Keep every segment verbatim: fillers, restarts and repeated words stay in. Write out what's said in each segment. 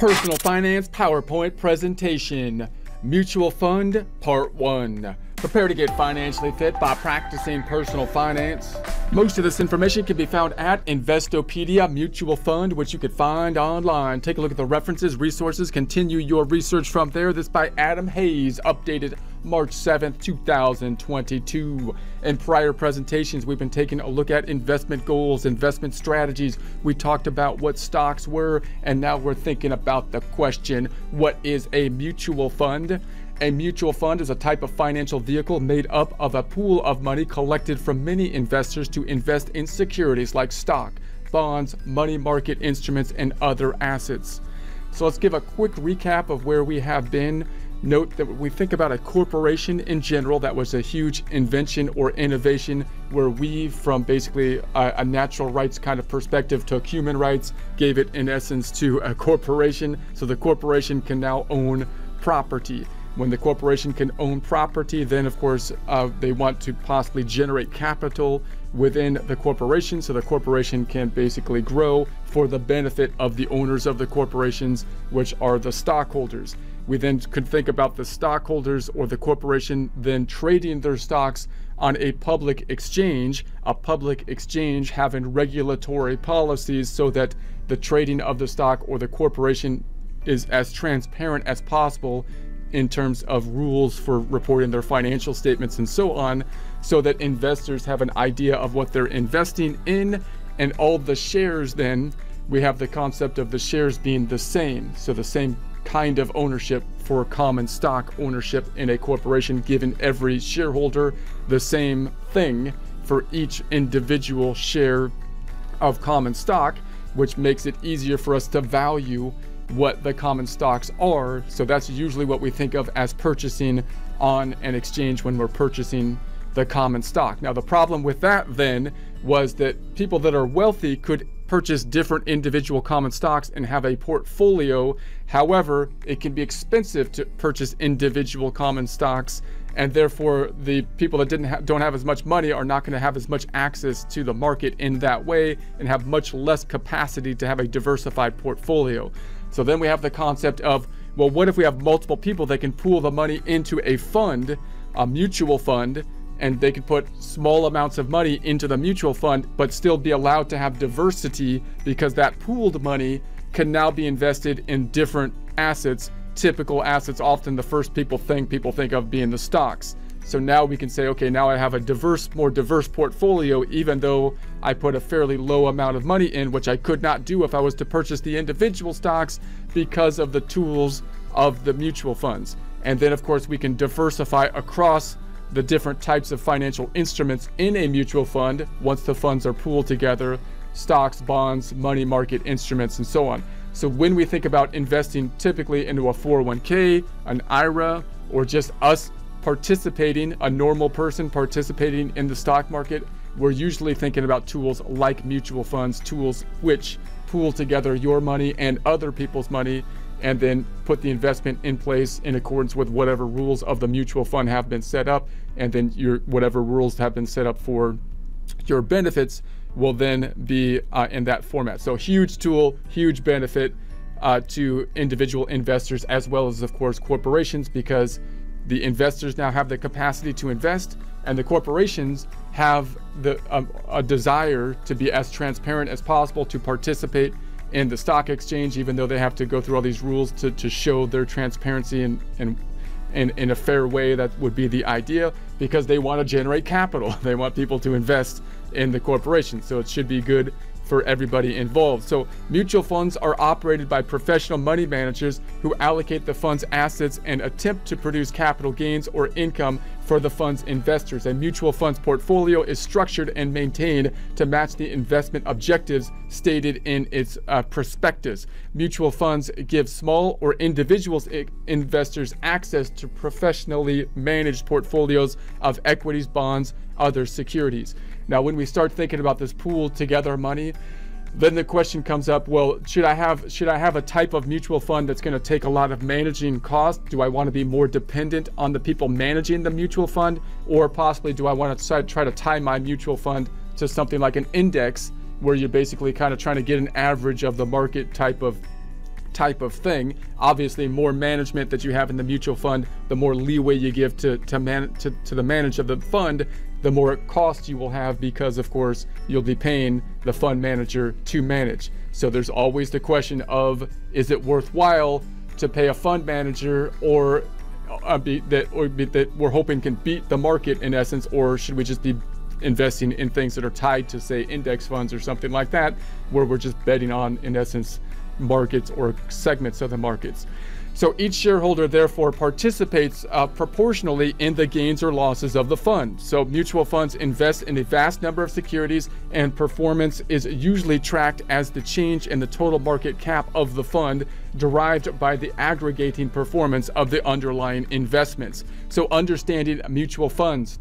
Personal Finance PowerPoint Presentation, Mutual Fund Part one. Prepare to get financially fit by practicing personal finance. Most of this information can be found at Investopedia Mutual Fund, which you can find online. Take a look at the references, resources, continue your research from there. This by Adam Hayes, updated March seventh, two thousand twenty-two. In prior presentations, we've been taking a look at investment goals, investment strategies. We talked about what stocks were, and now we're thinking about the question, what is a mutual fund? A mutual fund is a type of financial vehicle made up of a pool of money collected from many investors to invest in securities like stock, bonds, money market instruments, and other assets. So let's give a quick recap of where we have been. Note that we think about a corporation in general. That was a huge invention or innovation where we, from basically a, a natural rights kind of perspective, took human rights, gave it in essence to a corporation. So the corporation can now own property. When the corporation can own property, then of course uh, they want to possibly generate capital within the corporation, so the corporation can basically grow for the benefit of the owners of the corporations, which are the stockholders. We then could think about the stockholders or the corporation then trading their stocks on a public exchange, a public exchange having regulatory policies so that the trading of the stock or the corporation is as transparent as possible in terms of rules for reporting their financial statements and so on, so that investors have an idea of what they're investing in. And all the shares, then we have the concept of the shares being the same, so the same kind of ownership for common stock ownership in a corporation, giving every shareholder the same thing for each individual share of common stock, which makes it easier for us to value what the common stocks are. So that's usually what we think of as purchasing on an exchange when we're purchasing the common stock. Now, the problem with that then was that people that are wealthy could purchase different individual common stocks and have a portfolio. However, it can be expensive to purchase individual common stocks, and therefore the people that didn't ha don't have as much money are not going to have as much access to the market in that way and have much less capacity to have a diversified portfolio. So then we have the concept of, well, what if we have multiple people that can pool the money into a fund, a mutual fund, and they can put small amounts of money into the mutual fund, but still be allowed to have diversity, because that pooled money can now be invested in different assets, typical assets. Often the first people think people think of being the stocks. So now we can say, okay, now I have a diverse, more diverse portfolio, even though I put a fairly low amount of money in, which I could not do if I was to purchase the individual stocks because of the tools of the mutual funds. And then of course we can diversify across the different types of financial instruments in a mutual fund once the funds are pooled together: stocks, bonds, money market instruments, and so on. So when we think about investing typically into a four oh one K, an I R A, or just us participating, a normal person participating in the stock market, we're usually thinking about tools like mutual funds, tools which pool together your money and other people's money and then put the investment in place in accordance with whatever rules of the mutual fund have been set up, and then your whatever rules have been set up for your benefits will then be uh, in that format. So huge tool, huge benefit uh, to individual investors as well as of course corporations, because the investors now have the capacity to invest, and the corporations have the um, a desire to be as transparent as possible to participate in the stock exchange, even though they have to go through all these rules to, to show their transparency and and in, in, in a fair way. That would be the idea, because they want to generate capital. They want people to invest in the corporation. So it should be good for everybody involved. So mutual funds are operated by professional money managers who allocate the fund's assets and attempt to produce capital gains or income for the fund's investors. A mutual fund's portfolio is structured and maintained to match the investment objectives stated in its uh, prospectus. Mutual funds give small or individual investors access to professionally managed portfolios of equities, bonds, other securities. Now, when we start thinking about this pool together money, then the question comes up, well, should I have should I have a type of mutual fund that's going to take a lot of managing costs? Do I want to be more dependent on the people managing the mutual fund? Or possibly do I want to try to tie my mutual fund to something like an index, where you're basically kind of trying to get an average of the market type of type of thing. Obviously, more management that you have in the mutual fund, the more leeway you give to to, man, to, to the manager of the fund, the more cost you will have, because of course you'll be paying the fund manager to manage. So there's always the question of, is it worthwhile to pay a fund manager or uh, be, that or be, that we're hoping can beat the market in essence, or should we just be investing in things that are tied to, say, index funds or something like that, where we're just betting on, in essence, markets or segments of the markets. So each shareholder therefore participates uh, proportionally in the gains or losses of the fund. So mutual funds invest in a vast number of securities, and performance is usually tracked as the change in the total market cap of the fund, derived by the aggregating performance of the underlying investments. So understanding mutual funds.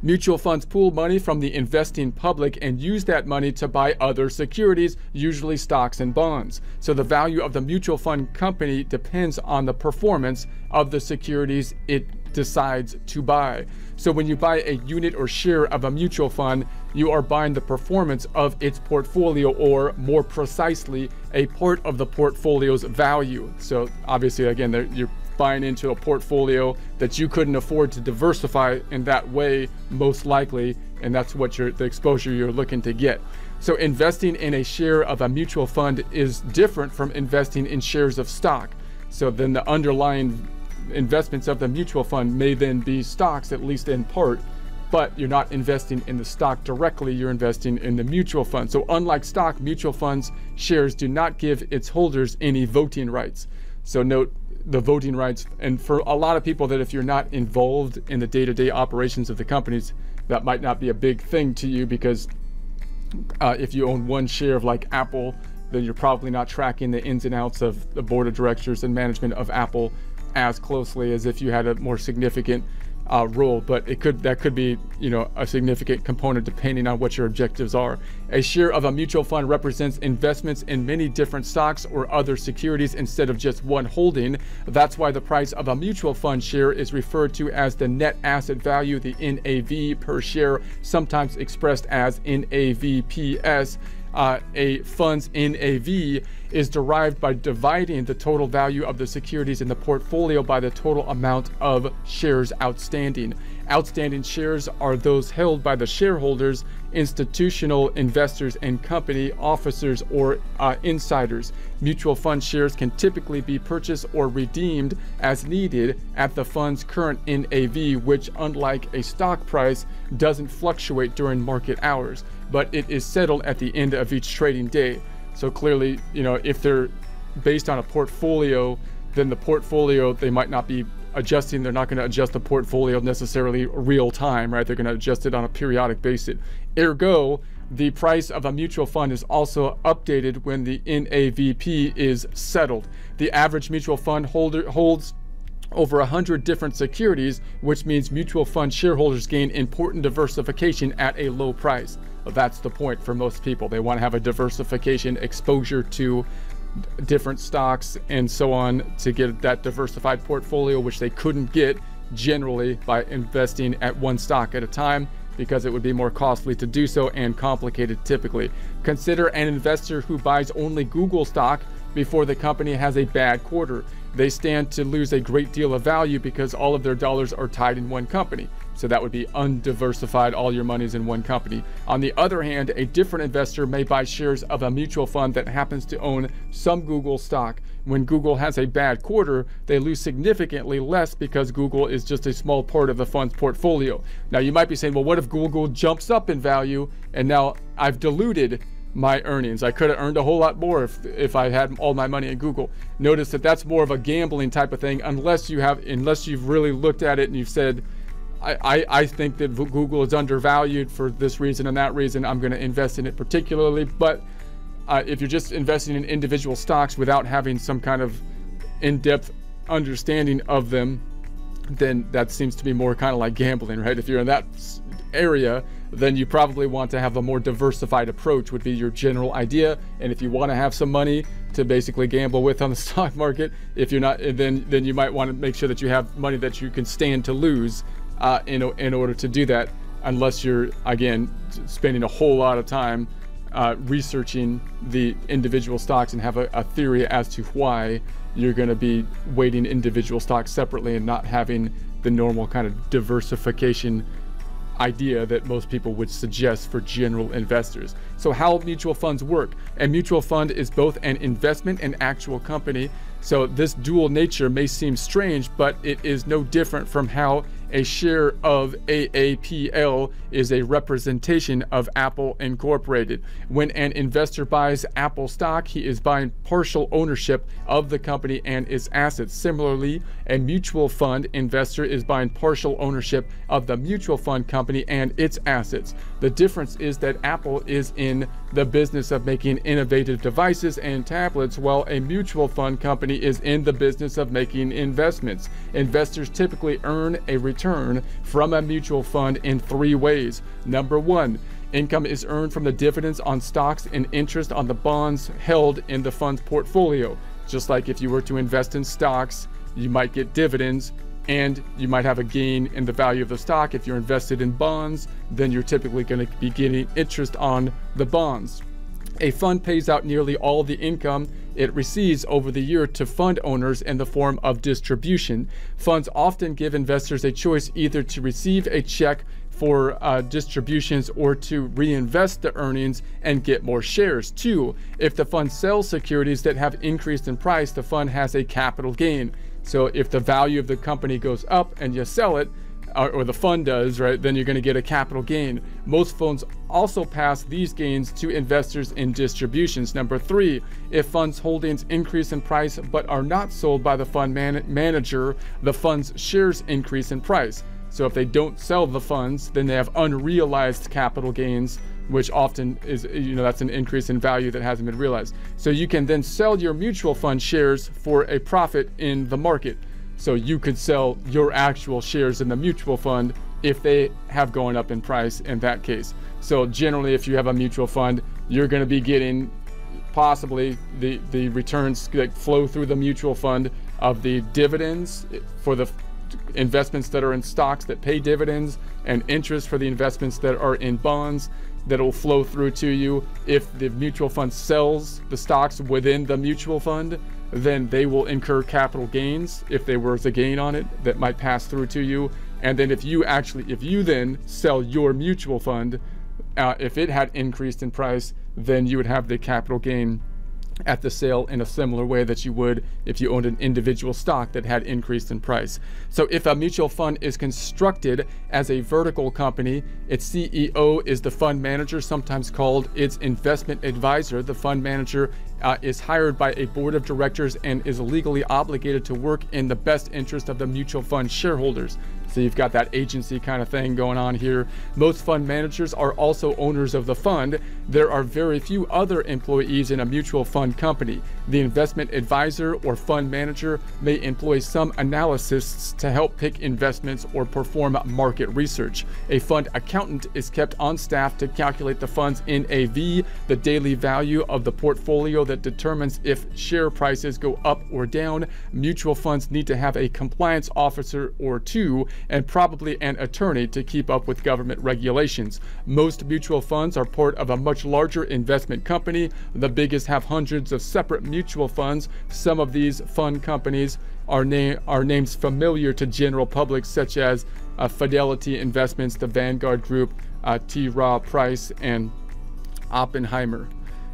Mutual funds pool money from the investing public and use that money to buy other securities, usually stocks and bonds. So the value of the mutual fund company depends on the performance of the securities it decides to buy. So when you buy a unit or share of a mutual fund, you are buying the performance of its portfolio, or more precisely, a part of the portfolio's value. So obviously, again, you're buying into a portfolio that you couldn't afford to diversify in that way, most likely, and that's what you're, the exposure you're looking to get. So investing in a share of a mutual fund is different from investing in shares of stock. So then the underlying investments of the mutual fund may then be stocks, at least in part, but you're not investing in the stock directly, you're investing in the mutual fund. So unlike stock, mutual funds shares do not give its holders any voting rights. So note the voting rights, and for a lot of people that if you're not involved in the day-to-day operations of the companies, that might not be a big thing to you, because uh, if you own one share of like Apple, then you're probably not tracking the ins and outs of the board of directors and management of Apple as closely as if you had a more significant uh, role, but it could that could be, you know, a significant component depending on what your objectives are. A share of a mutual fund represents investments in many different stocks or other securities instead of just one holding. That's why the price of a mutual fund share is referred to as the net asset value, the N A V per share, sometimes expressed as N A V P S. Uh, a fund's N A V is derived by dividing the total value of the securities in the portfolio by the total amount of shares outstanding. Outstanding shares are those held by the shareholders, institutional investors, and company officers or uh, insiders. Mutual fund shares can typically be purchased or redeemed as needed at the fund's current N A V, which, unlike a stock price, doesn't fluctuate during market hours, but it is settled at the end of each trading day. So clearly, you know, if they're based on a portfolio, then the portfolio, they might not be adjusting, they're not going to adjust the portfolio necessarily real time, right? They're going to adjust it on a periodic basis. Ergo, the price of a mutual fund is also updated when the N A V P is settled. The average mutual fund holder holds over a hundred different securities, which means mutual fund shareholders gain important diversification at a low price. That's the point for most people. They want to have a diversification, exposure to different stocks and so on, to get that diversified portfolio, which they couldn't get generally by investing at one stock at a time, because it would be more costly to do so and complicated typically. Consider an investor who buys only Google stock before the company has a bad quarter. They stand to lose a great deal of value because all of their dollars are tied in one company. So that would be undiversified, all your money's in one company. On the other hand, a different investor may buy shares of a mutual fund that happens to own some Google stock. When Google has a bad quarter, they lose significantly less because Google is just a small part of the fund's portfolio. Now you might be saying, well, what if Google jumps up in value and now I've diluted my earnings? I could have earned a whole lot more if, if I had all my money in Google. Notice that that's more of a gambling type of thing, unless you have, unless you've really looked at it and you've said, I, I, I think that Google is undervalued for this reason and that reason, I'm going to invest in it particularly. But uh, if you're just investing in individual stocks without having some kind of in-depth understanding of them, then that seems to be more kind of like gambling, right? If you're in that area, then you probably want to have a more diversified approach, would be your general idea. And if you want to have some money to basically gamble with on the stock market, if you're not, then then you might want to make sure that you have money that you can stand to lose uh, in, in order to do that, unless you're, again, spending a whole lot of time uh, researching the individual stocks and have a, a theory as to why you're going to be weighting individual stocks separately and not having the normal kind of diversification idea that most people would suggest for general investors. So how mutual funds work. A mutual fund is both an investment and actual company. So this dual nature may seem strange, but it is no different from how a share of A A P L is a representation of Apple Incorporated. When an investor buys Apple stock, he is buying partial ownership of the company and its assets. Similarly, a mutual fund investor is buying partial ownership of the mutual fund company and its assets. The difference is that Apple is in the business of making innovative devices and tablets, while a mutual fund company is in the business of making investments. Investors typically earn a return from a mutual fund in three ways. Number one, income is earned from the dividends on stocks and interest on the bonds held in the fund's portfolio. Just like if you were to invest in stocks, you might get dividends and you might have a gain in the value of the stock. If you're invested in bonds, then you're typically going to be getting interest on the bonds. A fund pays out nearly all the income it receives over the year to fund owners in the form of distribution. Funds often give investors a choice either to receive a check for uh, distributions or to reinvest the earnings and get more shares. Two, if the fund sells securities that have increased in price, the fund has a capital gain. So if the value of the company goes up and you sell it, or the fund does, right, then you're going to get a capital gain. Most funds also pass these gains to investors in distributions. Number three, if funds holdings increase in price but are not sold by the fund man manager, the fund's shares increase in price. So if they don't sell the funds, then they have unrealized capital gains, which often is, you know, that's an increase in value that hasn't been realized. So you can then sell your mutual fund shares for a profit in the market. So you could sell your actual shares in the mutual fund if they have gone up in price in that case. So generally, if you have a mutual fund, you're going to be getting possibly the, the returns that flow through the mutual fund of the dividends for the investments that are in stocks that pay dividends, and interest for the investments that are in bonds that will flow through to you. If the mutual fund sells the stocks within the mutual fund, then they will incur capital gains if there was a gain on it that might pass through to you. And then if you actually, if you then sell your mutual fund, uh, if it had increased in price, then you would have the capital gain at the sale in a similar way that you would if you owned an individual stock that had increased in price. So if a mutual fund is constructed as a vertical company, its C E O is the fund manager, sometimes called its investment advisor. The fund manager uh, is hired by a board of directors and is legally obligated to work in the best interest of the mutual fund shareholders. So you've got that agency kind of thing going on here. Most fund managers are also owners of the fund. There are very few other employees in a mutual fund company. The investment advisor or fund manager may employ some analysts to help pick investments or perform market research. A fund accountant is kept on staff to calculate the fund's N A V, the daily value of the portfolio that determines if share prices go up or down. Mutual funds need to have a compliance officer or two, and probably an attorney to keep up with government regulations. Most mutual funds are part of a much larger investment company. The biggest have hundreds of separate mutual funds. Some of these fund companies are, na are names familiar to general public, such as uh, Fidelity Investments, the Vanguard Group, uh, T. Rowe Price, and Oppenheimer.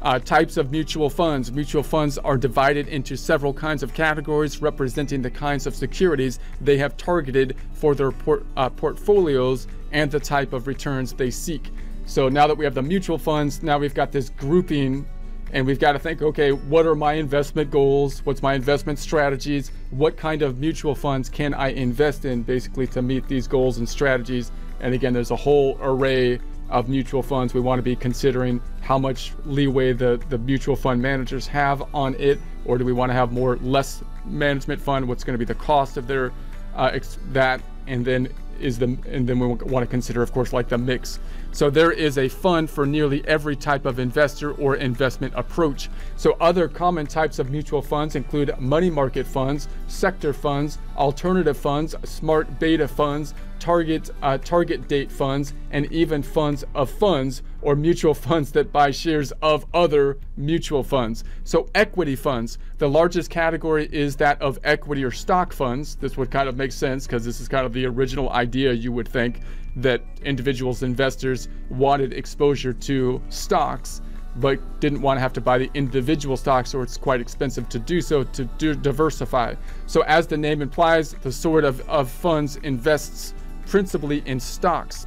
Uh, types of mutual funds. Mutual funds are divided into several kinds of categories representing the kinds of securities they have targeted for their por uh, portfolios and the type of returns they seek. So now that we have the mutual funds, now we've got this grouping, and we've got to think, okay, what are my investment goals? What's my investment strategies? What kind of mutual funds can I invest in, basically, to meet these goals and strategies? And again, there's a whole array of mutual funds. We want to be considering how much leeway the, the mutual fund managers have on it, or do we want to have more less management fund? What's going to be the cost of their uh, ex that? And then is the and then we want to consider, of course, like the mix. So there is a fund for nearly every type of investor or investment approach. So other common types of mutual funds include money market funds, sector funds, alternative funds, smart beta funds, target uh, target date funds, and even funds of funds, or mutual funds that buy shares of other mutual funds. So equity funds, the largest category is that of equity or stock funds. This would kind of make sense because this is kind of the original idea, you would think, that individuals, investors wanted exposure to stocks, but didn't want to have to buy the individual stocks, or it's quite expensive to do so, to do diversify. So as the name implies, the sort of, of funds invests principally in stocks.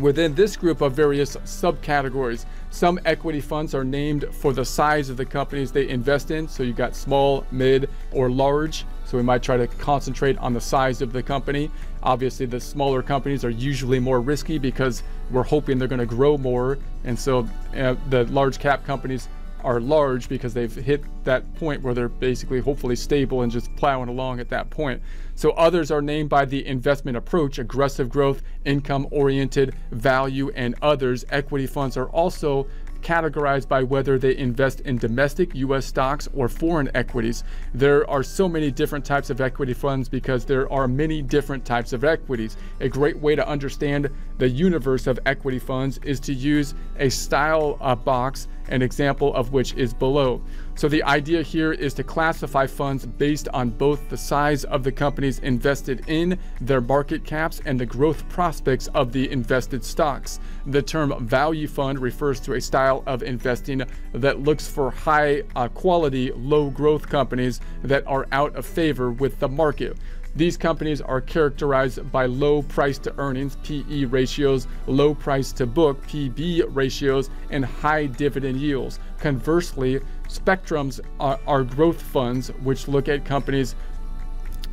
Within this group of various subcategories, some equity funds are named for the size of the companies they invest in. So you've got small, mid, or large. So we might try to concentrate on the size of the company. Obviously, the smaller companies are usually more risky because we're hoping they're going to grow more. And so uh, the large cap companies are large because they've hit that point where they're basically hopefully stable and just plowing along at that point. So others are named by the investment approach: aggressive growth, income oriented, value, and others. Equity funds are also categorized by whether they invest in domestic U S stocks or foreign equities. There are so many different types of equity funds because there are many different types of equities. A great way to understand the universe of equity funds is to use a style uh, box, an example of which is below. So the idea here is to classify funds based on both the size of the companies invested in, their market caps, and the growth prospects of the invested stocks. The term value fund refers to a style of investing that looks for high uh, quality, low growth companies that are out of favor with the market. These companies are characterized by low price to earnings, P E ratios, low price to book, P B ratios, and high dividend yields. Conversely, spectrums are, are growth funds, which look at companies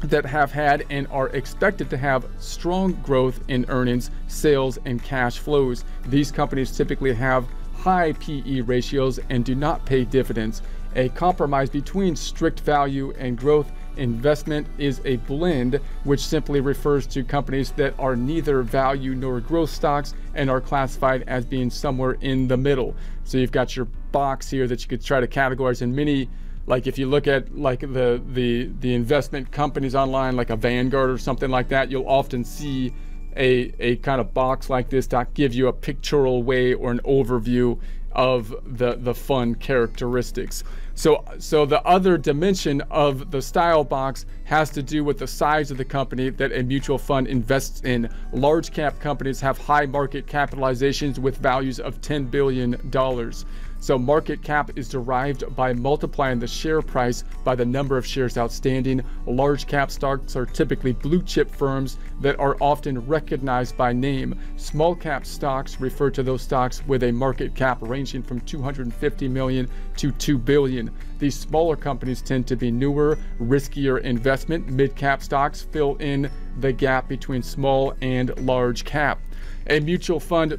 that have had and are expected to have strong growth in earnings, sales, and cash flows. These companies typically have high P E ratios and do not pay dividends. A compromise between strict value and growth investment is a blend, which simply refers to companies that are neither value nor growth stocks and are classified as being somewhere in the middle. So you've got your box here that you could try to categorize in many, like if you look at like the the the investment companies online, like a Vanguard or something like that, you'll often see a a kind of box like this to give you a pictorial way or an overview of the the fund characteristics. So so the other dimension of the style box has to do with the size of the company that a mutual fund invests in. Large cap companies have high market capitalizations with values of ten billion dollars. So market cap is derived by multiplying the share price by the number of shares outstanding. Large cap stocks are typically blue chip firms that are often recognized by name. Small cap stocks refer to those stocks with a market cap ranging from two hundred fifty million dollars to two billion dollars. These smaller companies tend to be newer, riskier investment. Mid-cap stocks fill in the gap between small and large cap. A mutual fund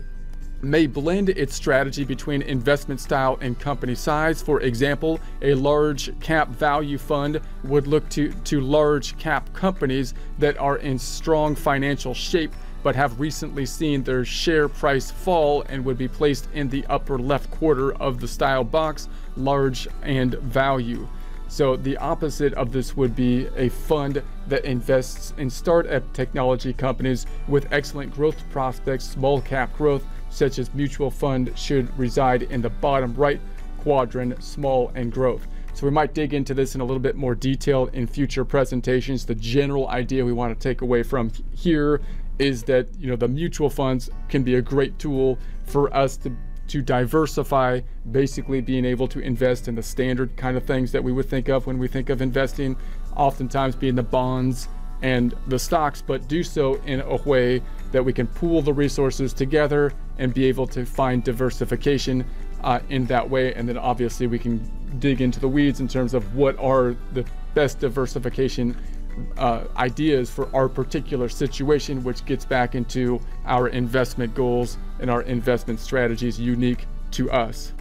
may blend its strategy between investment style and company size. For example, a large cap value fund would look to, to large cap companies that are in strong financial shape but have recently seen their share price fall and would be placed in the upper left quarter of the style box, large and value. So the opposite of this would be a fund that invests in startup technology companies with excellent growth prospects. Small cap growth, such as mutual fund, should reside in the bottom right quadrant, small and growth. So we might dig into this in a little bit more detail in future presentations. The general idea we want to take away from here is that, you know, the mutual funds can be a great tool for us to to diversify, basically being able to invest in the standard kind of things that we would think of when we think of investing, oftentimes being the bonds and the stocks, but do so in a way that we can pool the resources together and be able to find diversification uh, in that way. And then obviously we can dig into the weeds in terms of what are the best diversification uh, ideas for our particular situation, which gets back into our investment goals and our investment strategies unique to us.